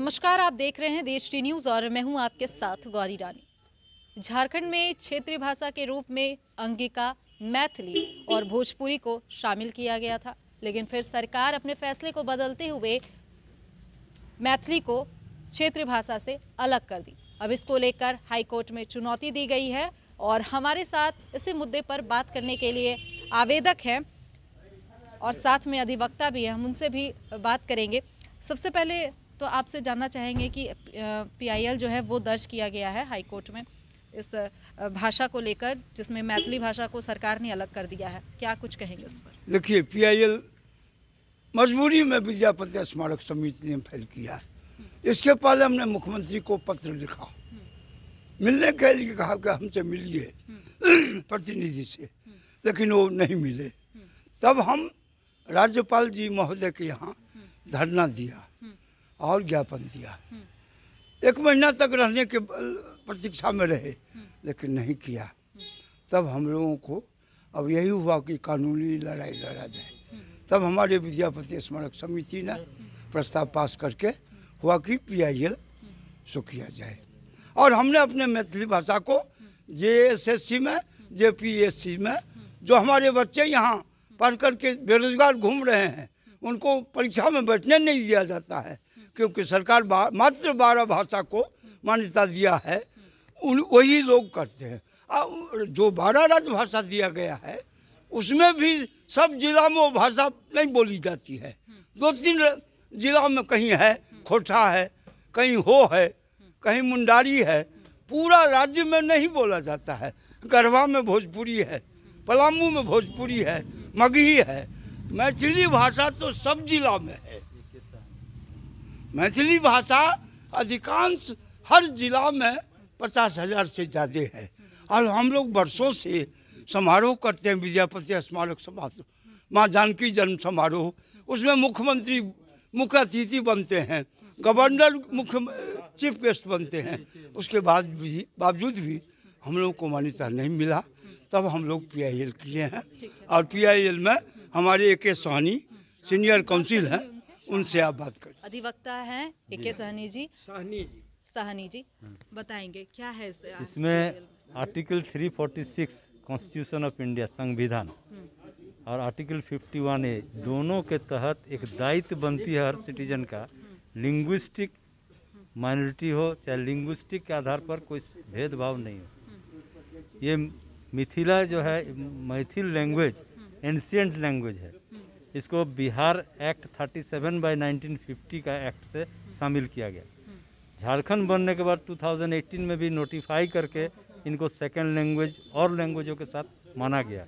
नमस्कार, आप देख रहे हैं देश एचडी न्यूज और मैं हूं आपके साथ गौरी रानी। झारखंड में क्षेत्रीय भाषा के रूप में अंगिका, मैथिली और भोजपुरी को शामिल किया गया था, लेकिन फिर सरकार अपने फैसले को बदलते हुए मैथिली को क्षेत्रीय भाषा से अलग कर दी। अब इसको लेकर हाईकोर्ट में चुनौती दी गई है और हमारे साथ इसी मुद्दे पर बात करने के लिए आवेदक हैं और साथ में अधिवक्ता भी हैं, हम उनसे भी बात करेंगे। सबसे पहले तो आपसे जानना चाहेंगे कि PIL जो है वो दर्ज किया गया है हाईकोर्ट में इस भाषा को लेकर, जिसमें मैथिली भाषा को सरकार ने अलग कर दिया है, क्या कुछ कहेंगे इस पर? देखिए, PIL मजबूरी में विद्यापति स्मारक समिति ने फाइल किया है। इसके पहले हमने मुख्यमंत्री को पत्र लिखा, मिलने के लिए कहा कि हमसे मिलिए प्रतिनिधि से, लेकिन वो नहीं मिले। तब हम राज्यपाल जी महोदय के यहाँ धरना दिया और ज्ञापन दिया। 1 महीना तक रहने के प्रतीक्षा में रहे, लेकिन नहीं किया। तब हम लोगों को अब यही हुआ कि कानूनी लड़ाई लड़ा जाए। तब हमारे विद्यापति स्मारक समिति ने प्रस्ताव पास करके हुआ कि PIL सो किया जाए। और हमने अपने मैथिली भाषा को JSSC में, JPSC में जो हमारे बच्चे यहाँ पढ़ करके बेरोजगार घूम रहे हैं, उनको परीक्षा में बैठने नहीं दिया जाता है, क्योंकि सरकार मात्र 12 भाषा को मान्यता दिया है, उन वही लोग करते हैं। और जो 12 राजभाषा दिया गया है उसमें भी सब जिला में वो भाषा नहीं बोली जाती है। 2-3 जिला में कहीं है खोटा है, कहीं हो है, कहीं मुंडारी है, पूरा राज्य में नहीं बोला जाता है। गढ़वा में भोजपुरी है, पलामू में भोजपुरी है, मगही है। मैथिली भाषा तो सब जिला में है। मैथिली भाषा अधिकांश हर जिला में 50,000 से ज़्यादा है। और हम लोग बरसों से समारोह करते हैं, विद्यापति स्मारक समारोह, माँ जानकी जन्म समारोह। उसमें मुख्यमंत्री मुख्य अतिथि बनते हैं, गवर्नर मुख्य चीफ गेस्ट बनते हैं। उसके बाद भी बावजूद भी हम लोग को मान्यता नहीं मिला। तब हम लोग PIL किए हैं और PIL में हमारे A के सहनी सीनियर काउंसिल हैं, उनसे आप बात करें। अधिवक्ता हैं A के सहनी जी, बताएंगे क्या है इसमें? आर्टिकल 346 कॉन्स्टिट्यूशन ऑफ इंडिया, संविधान, और आर्टिकल 51A, दोनों के तहत एक दायित्व बनती है हर सिटीजन का, लिंग्विस्टिक माइनॉरिटी हो चाहे लिंग्विस्टिक के आधार पर कोई भेदभाव नहीं हो। ये मिथिला जो है, मैथिल लैंग्वेज एंशियंट लैंग्वेज है, इसको बिहार एक्ट 37/1950 का एक्ट से शामिल किया गया। झारखंड बनने के बाद 2018 में भी नोटिफाई करके इनको सेकेंड लैंग्वेज और लैंग्वेजों के साथ माना गया।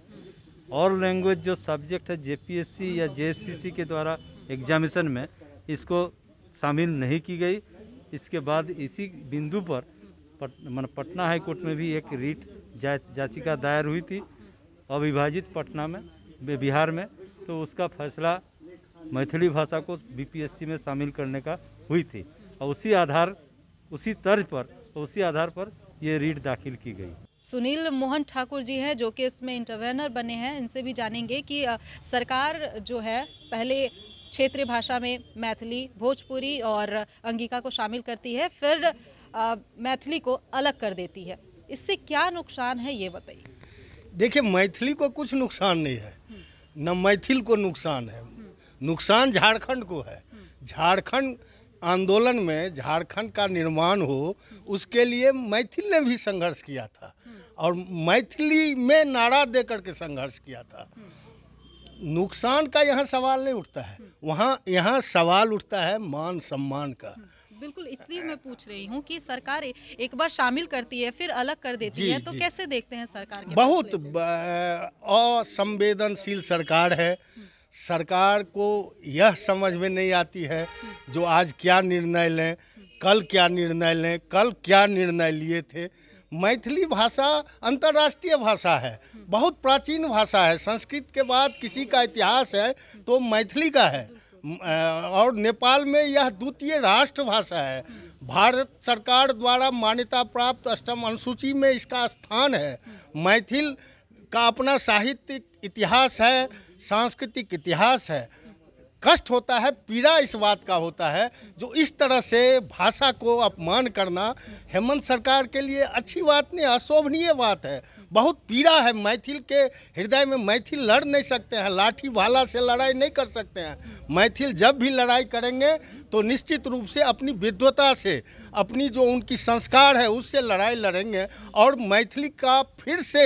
और लैंग्वेज जो सब्जेक्ट है JPSC या JSCC के द्वारा एग्जामिनेशन में, इसको शामिल नहीं की गई। इसके बाद इसी बिंदु पर पटना हाई कोर्ट में भी एक रीट याचिका दायर हुई थी अविभाजित पटना में, बिहार में, तो उसका फैसला मैथिली भाषा को BPSC में शामिल करने का हुई थी। और उसी आधार पर ये रीट दाखिल की गई। सुनील मोहन ठाकुर जी हैं जो कि इसमें इंटरवेनर बने हैं, इनसे भी जानेंगे कि सरकार जो है पहले क्षेत्रीय भाषा में मैथिली, भोजपुरी और अंगिका को शामिल करती है, फिर मैथिली को अलग कर देती है, इससे क्या नुकसान है ये बताइए। देखिए, मैथिली को कुछ नुकसान नहीं है, न मैथिल को नुकसान है। नुकसान झारखंड को है। झारखंड आंदोलन में झारखंड का निर्माण हो, उसके लिए मैथिल ने भी संघर्ष किया था और मैथिली में नारा दे करके संघर्ष किया था। नुकसान का यहाँ सवाल नहीं उठता है, यहाँ सवाल उठता है मान सम्मान का। बिल्कुल, इसलिए मैं पूछ रही हूँ कि सरकार एक बार शामिल करती है फिर अलग कर देती है, तो कैसे देखते हैं सरकार के? बहुत असंवेदनशील सरकार है। सरकार को यह समझ में नहीं आती है जो आज क्या निर्णय लें, कल क्या निर्णय लें, कल क्या निर्णय लिए थे। मैथिली भाषा अंतर्राष्ट्रीय भाषा है, बहुत प्राचीन भाषा है। संस्कृत के बाद किसी का इतिहास है तो मैथिली का है। और नेपाल में यह 2य राष्ट्रभाषा है। भारत सरकार द्वारा मान्यता प्राप्त 8वीं अनुसूची में इसका स्थान है। मैथिल का अपना साहित्यिक इतिहास है, सांस्कृतिक इतिहास है। कष्ट होता है, पीड़ा इस बात का होता है जो इस तरह से भाषा को अपमान करना हेमंत सरकार के लिए अच्छी बात नहीं, अशोभनीय बात है, बहुत पीड़ा है। मैथिल के हृदय में मैथिल लड़ नहीं सकते हैं, लाठी भाला से लड़ाई नहीं कर सकते हैं। मैथिल जब भी लड़ाई करेंगे तो निश्चित रूप से अपनी विद्वता से, अपनी जो उनकी संस्कार है उससे लड़ाई लड़ेंगे और मैथिली का फिर से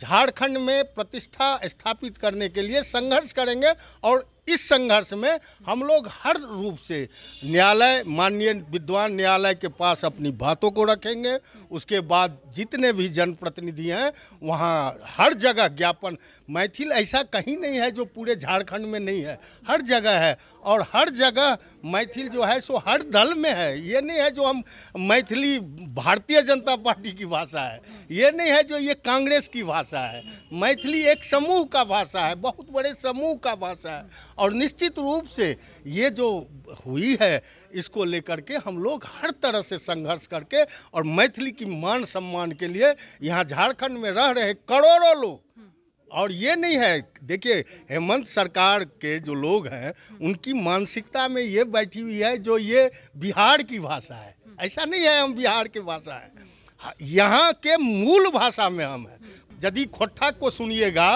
झारखंड में प्रतिष्ठा स्थापित करने के लिए संघर्ष करेंगे। और इस संघर्ष में हम लोग हर रूप से न्यायालय, माननीय विद्वान न्यायालय के पास अपनी बातों को रखेंगे। उसके बाद जितने भी जनप्रतिनिधि हैं वहाँ हर जगह ज्ञापन, मैथिल ऐसा कहीं नहीं है जो पूरे झारखंड में नहीं है, हर जगह है। और हर जगह मैथिल जो है सो हर दल में है। ये नहीं है जो हम मैथिली भारतीय जनता पार्टी की भाषा है, ये नहीं है जो ये कांग्रेस की भाषा है। मैथिली एक समूह का भाषा है, बहुत बड़े समूह का भाषा है। और निश्चित रूप से ये जो हुई है इसको लेकर के हम लोग हर तरह से संघर्ष करके और मैथिली की मान सम्मान के लिए यहाँ झारखंड में रह रहे करोड़ों लोग, और ये नहीं है, देखिए हेमंत सरकार के जो लोग हैं उनकी मानसिकता में ये बैठी हुई है जो ये बिहार की भाषा है। ऐसा नहीं है हम बिहार की भाषा है, यहाँ के मूल भाषा में हम हैं। यदि खोटा को सुनिएगा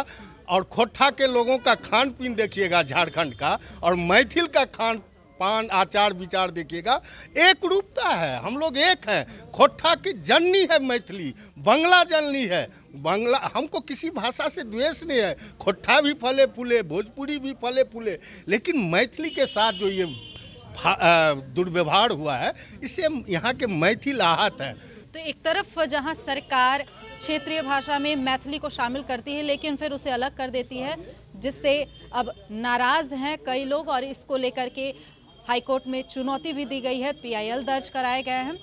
और खोटा के लोगों का खान पीन देखिएगा झारखंड का, और मैथिल का खान पान आचार विचार देखिएगा, एक रूपता है, हम लोग एक हैं। खोटा की जननी है मैथिली, बंगला जननी है बंगला। हमको किसी भाषा से द्वेष नहीं है, खोटा भी फले फूले, भोजपुरी भी फले फूले, लेकिन मैथिली के साथ जो ये दुर्व्यवहार हुआ है इससे यहाँ के मैथिल आहत हैं। तो एक तरफ जहां सरकार क्षेत्रीय भाषा में मैथिली को शामिल करती है लेकिन फिर उसे अलग कर देती है, जिससे अब नाराज़ हैं कई लोग, और इसको लेकर के हाईकोर्ट में चुनौती भी दी गई है, पीआईएल दर्ज कराए गए हैं।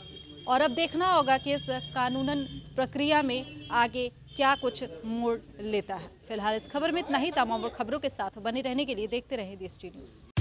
और अब देखना होगा कि इस कानूनन प्रक्रिया में आगे क्या कुछ मोड़ लेता है। फिलहाल इस खबर में इतना ही। तमाम और खबरों के साथ बने रहने के लिए देखते रहें देश एचडी न्यूज़।